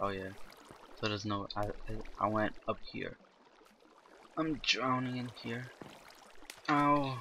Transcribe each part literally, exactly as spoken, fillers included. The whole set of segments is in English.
Oh yeah. So there's no. I I went up here. I'm drowning in here. Ow!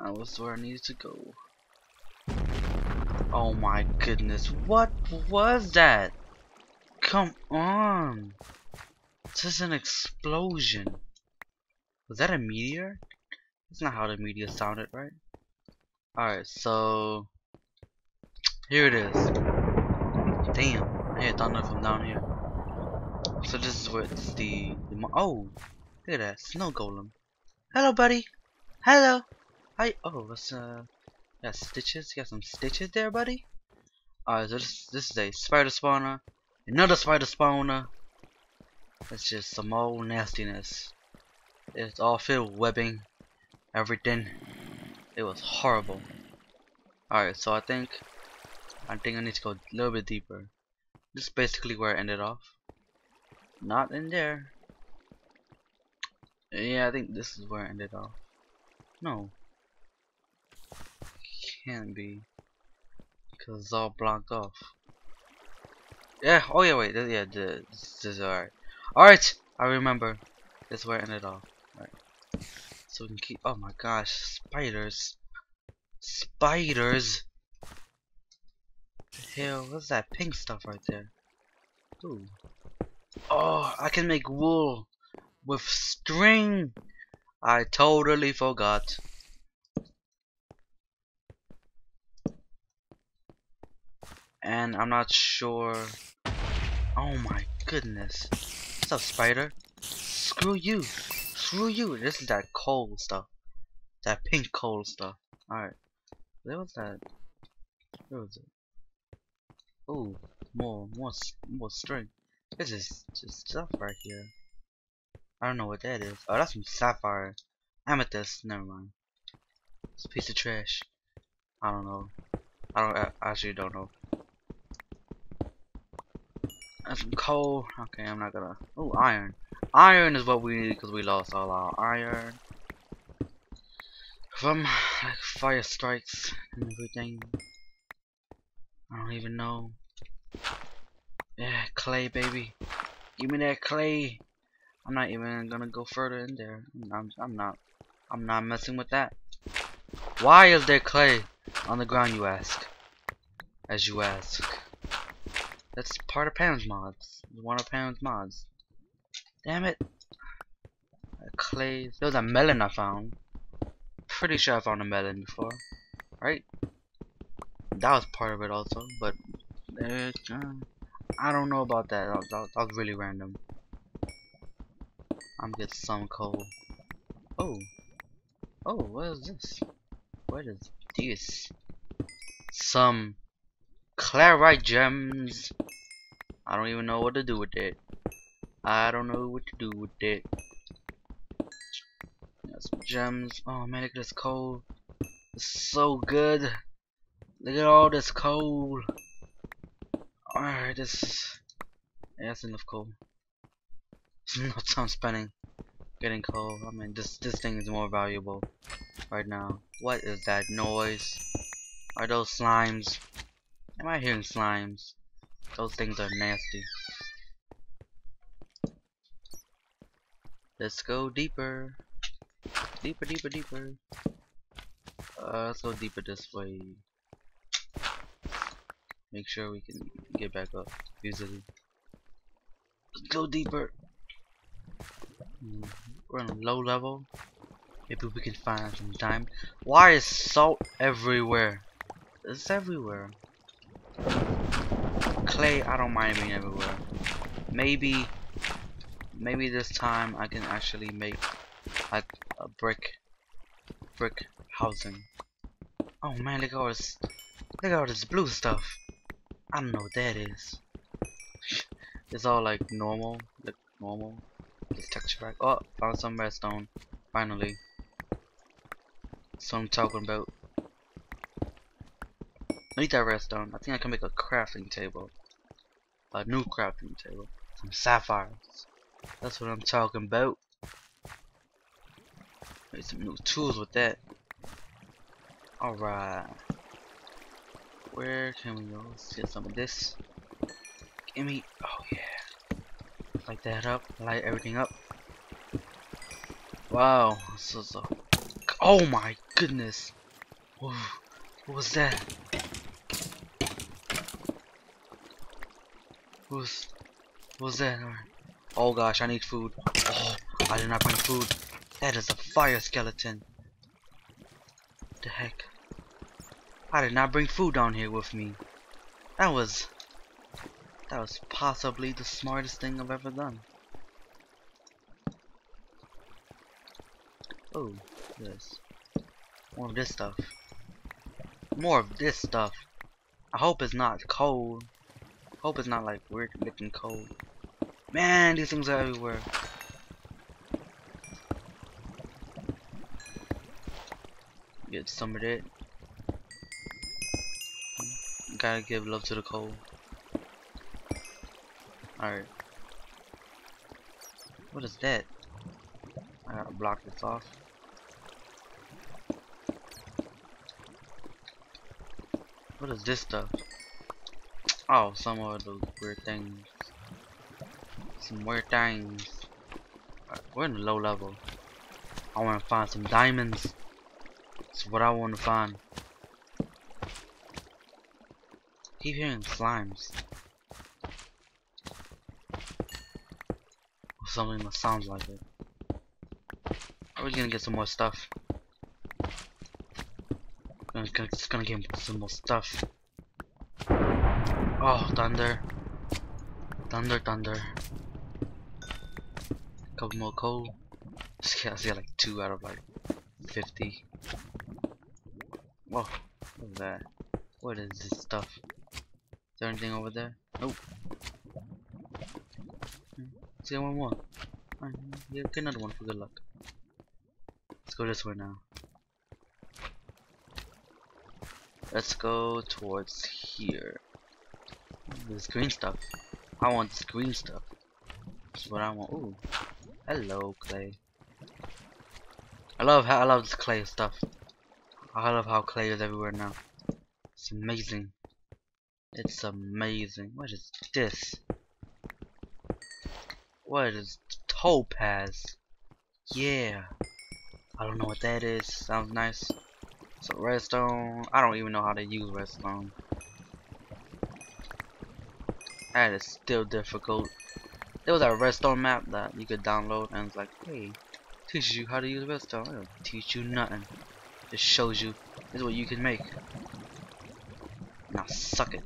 I was where I needed to go. Oh my goodness! What was that? Come on! This is an explosion. Was that a meteor? That's not how the meteor sounded, right? Alright, so here it is. Damn, I heard thunder from down here. So this is where it's the, the oh, look at that snow golem. Hello, buddy. Hello. Hi. Oh, what's uh, got stitches. You got some stitches there, buddy. Alright, so this this is a spider spawner. Another spider spawner. It's just some old nastiness. It's all filled with webbing, everything. It was horrible. Alright, so I think I think I need to go a little bit deeper. This is basically where I ended off. Not in there. Yeah, I think this is where I ended off. No. Can't be. Because it's all blocked off. Yeah, oh yeah, wait, yeah, this is alright. Alright, I remember. This is where I ended off. Alright. So we can keep. Oh my gosh, spiders. Spiders! Hell, what's that pink stuff right there? Ooh. Oh, I can make wool with string! I totally forgot. And I'm not sure. Oh my goodness. What's up, spider? Screw you! Screw you! This is that coal stuff. That pink coal stuff. Alright. Where was that? Where was it? Oh, more, more, more string. This is just stuff right here. I don't know what that is. Oh, that's some sapphire. Amethyst. Never mind. It's a piece of trash. I don't know. I don't. I actually don't know. That's some coal. Okay, I'm not gonna. Oh, iron. Iron is what we need because we lost all our iron from like fire strikes and everything. I don't even know. Yeah, clay, baby. Give me that clay. I'm not even gonna go further in there. I'm, I'm not. I'm not messing with that. Why is there clay on the ground? You ask. As you ask. That's part of Pam's Mods. One of Pam's Mods. Damn it. Clay. There was a melon I found. Pretty sure I found a melon before. Right? That was part of it also, but it, uh, I don't know about that. That, that. that was really random. I'm getting some coal. Oh. Oh, what is this? What is this? Some Clarite gems. I don't even know what to do with it. I don't know what to do with it. Got some gems. Oh man, look at this coal. It's so good. Look at all this coal. Alright, this. Yeah, that's enough coal. There's no time spending getting coal. I mean, this this thing is more valuable right now. What is that noise? Are those slimes? Am I hearing slimes? Those things are nasty. Let's go deeper. Deeper, deeper, deeper. Uh, let's go deeper this way. Make sure we can get back up easily. Let's go deeper. We're on a low level. Maybe we can find some diamond. Why is salt everywhere? It's everywhere. Clay, I don't mind being everywhere. Maybe, maybe this time I can actually make like a brick, brick housing. Oh man, look at all this, look at all this blue stuff. I don't know what that is. It's all like normal, like normal. This texture back. Oh, found some redstone. Finally, that's what I'm talking about. I need that redstone. I think I can make a crafting table. A new crafting table. Some sapphires. That's what I'm talking about. Need some new tools with that. Alright. Where can we go? Let's get some of this. give me, oh yeah, light that up, light everything up. Wow, this is a, oh my goodness, whoa, what was that? What was, what was that? Oh gosh, I need food. Oh, I did not bring food. That is a fire skeleton. What the heck? I did not bring food down here with me. That was, that was possibly the smartest thing I've ever done. Oh, this. More of this stuff. More of this stuff. I hope it's not cold. Hope it's not like weird looking cold. Man, these things are everywhere. Get some of it. Gotta give love to the cold. Alright. What is that? I gotta block this off. What is this stuff? Oh, some of those weird things. Some weird things. Right, we're in the low level. I wanna find some diamonds. That's what I wanna find. Keep hearing slimes. Or something that sounds like it. Are we gonna get some more stuff? Gonna, gonna, just gonna get some more stuff. Oh, thunder. Thunder, thunder. Couple more coal. I see like two out of like fifty. Whoa, what is that? What is this stuff? Is there anything over there? Nope. Let's get one more. Alright, yeah, get another one for good luck. Let's go this way now. Let's go towards here. This green stuff. I want this green stuff. This is what I want. Ooh. Hello, clay. I love how I love this clay stuff. I love how clay is everywhere now. It's amazing. It's amazing. What is this? What is topaz? Yeah. I don't know what that is. Sounds nice. So redstone. I don't even know how to use redstone. That is still difficult. There was a redstone map that you could download and it's like, hey, teaches you how to use redstone. I don't teach you nothing. Just shows you. This is what you can make. Now suck it.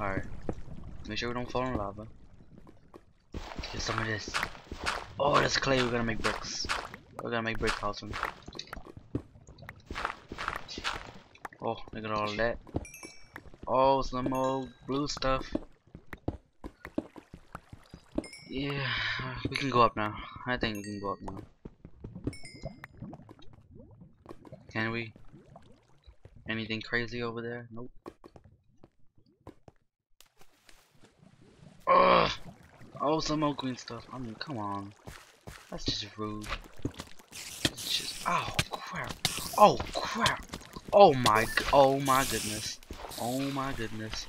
Alright. Make sure we don't fall in lava. Get some of this. Oh, this clay, we're gonna make bricks. We're gonna make brick house. Oh, look at all that. Oh, some old blue stuff. Yeah, we can go up now. I think we can go up now. Can we? Anything crazy over there? Nope. Ugh. Oh, some old green stuff. I mean, come on. That's just rude. That's just. Oh crap. Oh crap. Oh my, oh my goodness, oh my goodness,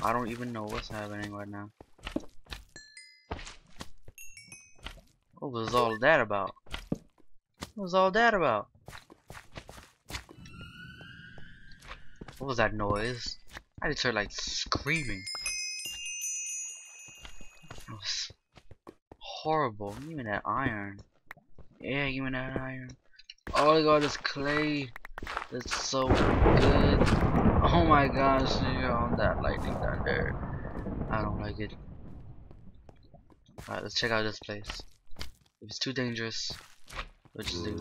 I don't even know what's happening right now. What was all that about? What was all that about? What was that noise? I just heard like screaming. It was horrible. Give me that iron. Yeah, give me that iron. Oh my god, this clay. It's so good. Oh my gosh, you're on that lightning down there. I don't like it. Alright, let's check out this place. If it's too dangerous, let's just leave.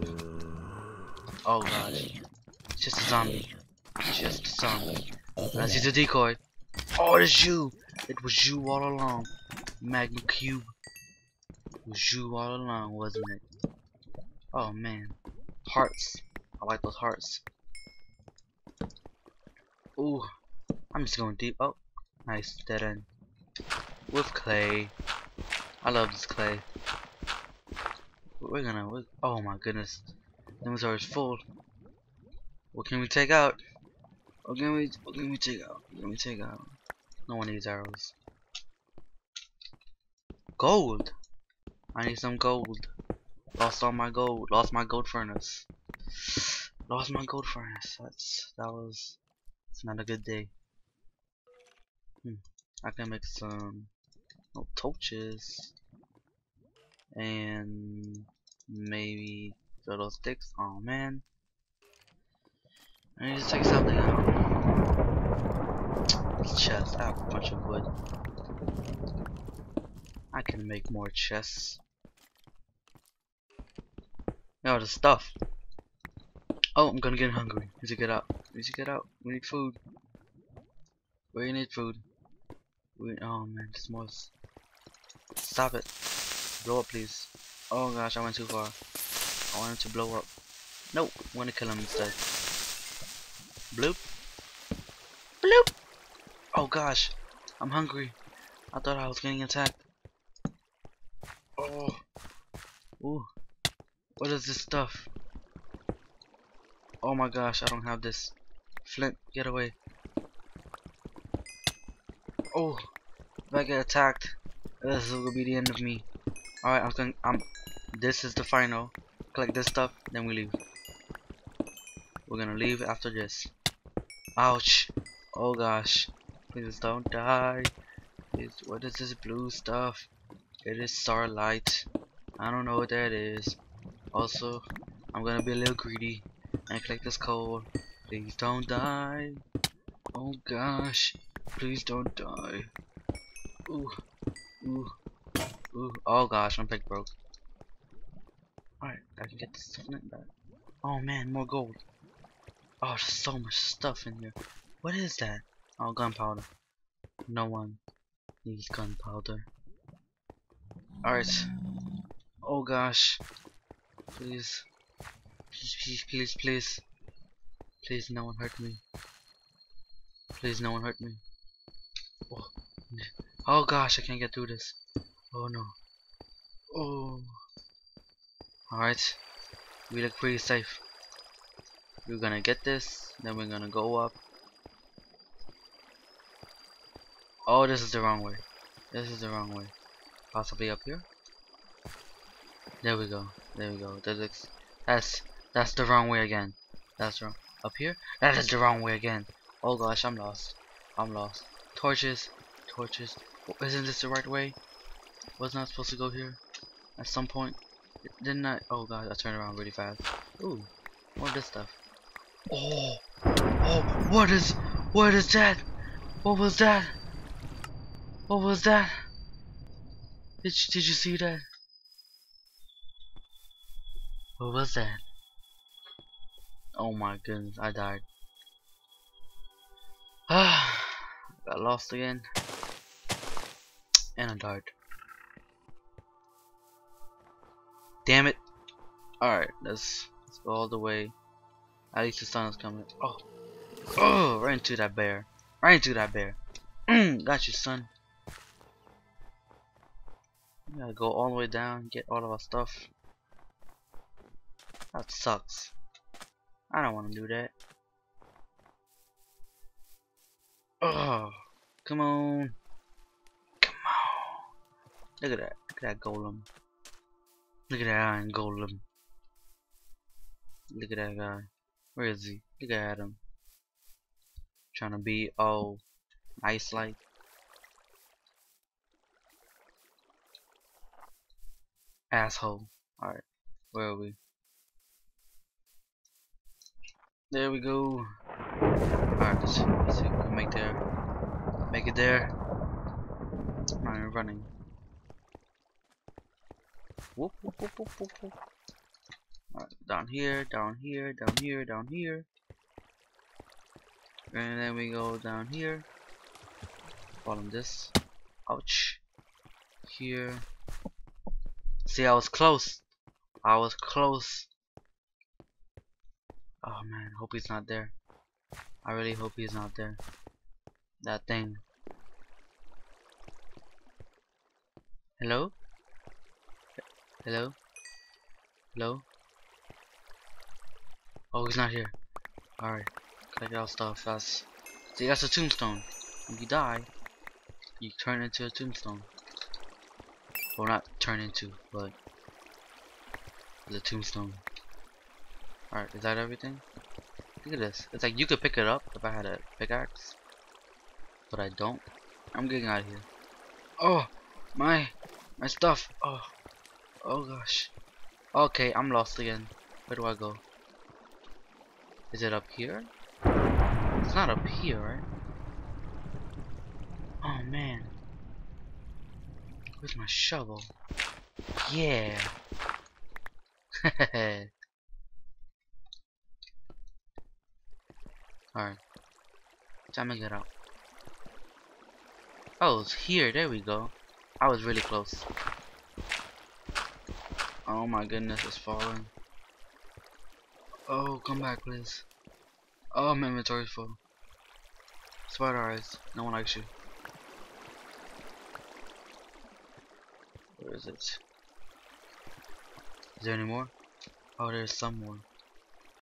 Oh gosh. It's just a zombie. It's just a zombie. Let's use a decoy. Oh, it's you! It was you all along. Magnum Cube. It was you all along, wasn't it? Oh man. Hearts. I like those hearts. Ooh, I'm just going deep. Oh, nice dead end with clay. I love this clay. We're gonna. We're, oh my goodness, the inventory is full. What can we take out? What can we what can we take out? What can we take out? No one needs arrows. Gold! I need some gold. Lost all my gold. Lost my gold furnace. Lost my gold furnace. That's that was it's not a good day. Hmm. I can make some oh, torches and maybe little sticks. Oh man, I need to take something out. This chest. I have a bunch of wood. I can make more chests. Yo, the stuff. Oh, I'm gonna get hungry. We need to get out. We need to get out. We need food. We need food. We oh man, this moss. Stop it. Blow up, please. Oh gosh, I went too far. I want him to blow up. Nope, I'm gonna kill him instead. Bloop. Bloop. Oh gosh, I'm hungry. I thought I was getting attacked. Oh. Ooh. What is this stuff? Oh my gosh, I don't have this. Flint, get away. Oh. If I get attacked, this will be the end of me. Alright, I'm going I'm this is the final. Collect this stuff, then we leave. We're gonna leave after this. Ouch. Oh gosh. Please don't die. Please, what is this blue stuff? It is starlight. I don't know what that is. Also, I'm gonna be a little greedy and collect this coal. Please don't die. Oh gosh. Please don't die. Ooh. Ooh. Ooh. Oh gosh, I'm big broke. Alright, I can get this flint back. Oh man, more gold. Oh, there's so much stuff in here. What is that? Oh, gunpowder. No one needs gunpowder. Alright. Oh gosh. Please. Please, please, please, please. Please, no one hurt me. Please, no one hurt me. Oh, oh gosh, I can't get through this. Oh no. Oh. Alright, we look pretty safe. We're gonna get this, then we're gonna go up. Oh, this is the wrong way. This is the wrong way. Possibly up here? There we go. There we go. That looks, that's that's the wrong way again. That's wrong. Up here? That is the wrong way again. Oh gosh, I'm lost. I'm lost. Torches. Torches. Oh, isn't this the right way? Wasn't I supposed to go here? At some point? Didn't I? Oh god, I turned around really fast. Ooh, what is this stuff? Oh, oh, what is, what is that? What was that? What was that? Did you, did you see that? What was that? Oh my goodness, I died. Ah, got lost again, and I died. Damn it. Alright, let's, let's go all the way. At least the sun is coming. Oh. Oh, right into that bear. Right into that bear. Got you, son. We gotta go all the way down, get all of our stuff. That sucks. I don't wanna do that. Oh, come on. Come on. Look at that. Look at that golem. Look at that iron golem. Look at that guy. Where is he? Look at him. Trying to be all nice like. Asshole. Alright. Where are we? There we go. Alright, let's see if we can make there. Make it there. Alright, we're running. Whoop, whoop, whoop, whoop, whoop, whoop. Alright, down here, down here, down here, down here. And then we go down here. Follow this. Ouch. Here. See, I was close. I was close. Oh man, hope he's not there. I really hope he's not there. That thing. Hello? Hello? Hello? Oh, he's not here. Alright. Check out stuff. That's see, that's a tombstone. When you die, you turn into a tombstone. Well, not turn into, but the tombstone. All right, is that everything? Look at this. It's like you could pick it up if I had a pickaxe, but I don't. I'm getting out of here. Oh, my, my stuff. Oh, oh gosh. Okay, I'm lost again. Where do I go? Is it up here? It's not up here, right? Oh man. Where's my shovel? Yeah. Alright. Time to get out. Oh, it's here. There we go. I was really close. Oh my goodness, it's falling. Oh, come back, please. Oh, my inventory's full. Spider eyes. No one likes you. Where is it? Is there any more? Oh, there's some more.